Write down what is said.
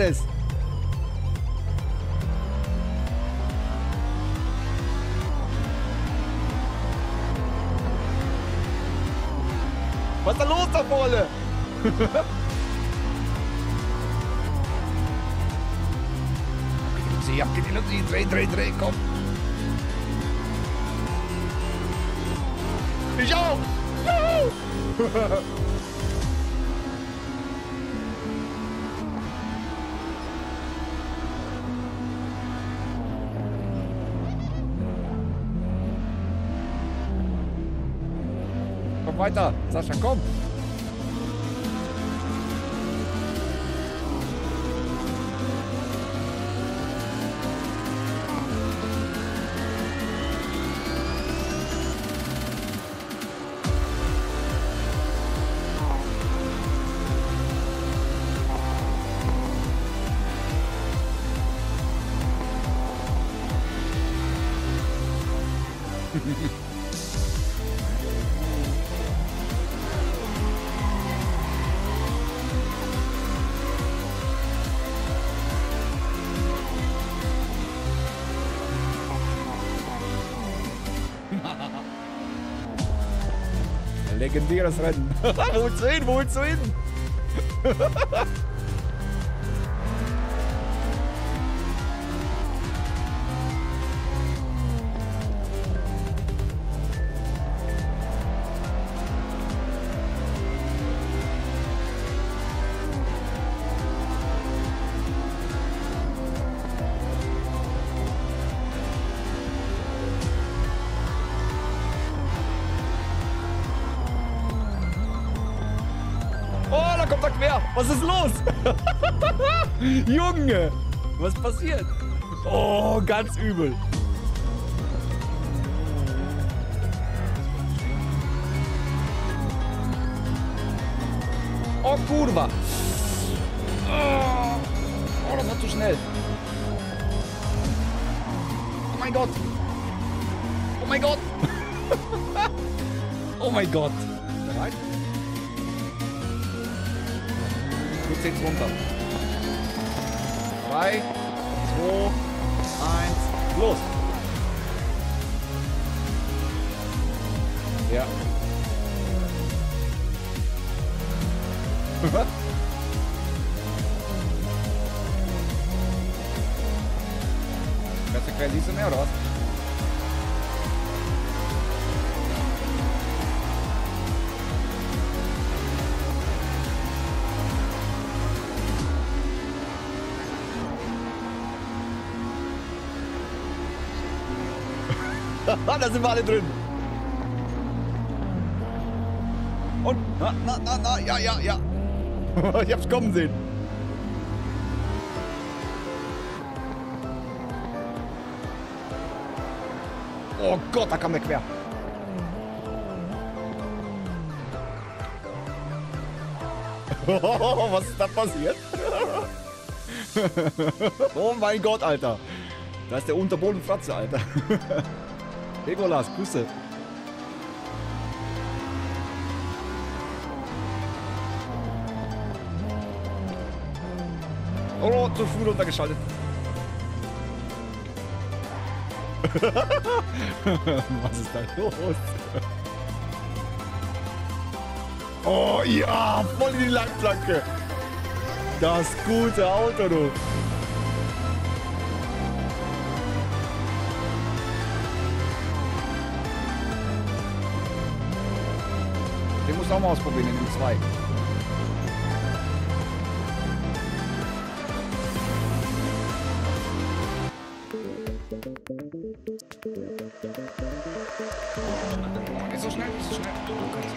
alles. Was ist da los da vorne? Ab geht die Luzi, dreh, komm. Ich auch. Komm weiter, Sascha, komm. Legendäres Rennen. Wohl zu hin? Was ist los? Junge, was passiert? Oh, ganz übel. Oh, Kurva. Oh, das war zu schnell. Oh mein Gott. Oh mein Gott. Bereit? Jetzt geht's runter. 3, 2, 1, los! Ja. Besser quer siehst du mehr, oder was? Da sind wir alle drin. Und, ja. Ich hab's kommen sehen. Oh Gott, da kam der quer. Oh, was ist da passiert? Oh mein Gott, Alter. Da ist der Unterboden Fratze, Alter. Legolas, Grüße. Oh, zu früh runtergeschaltet. Was ist da los? Oh ja, voll in die Langplanke. Das gute Auto, du. Auch mal ausprobieren in dem 2. Ist so schnell.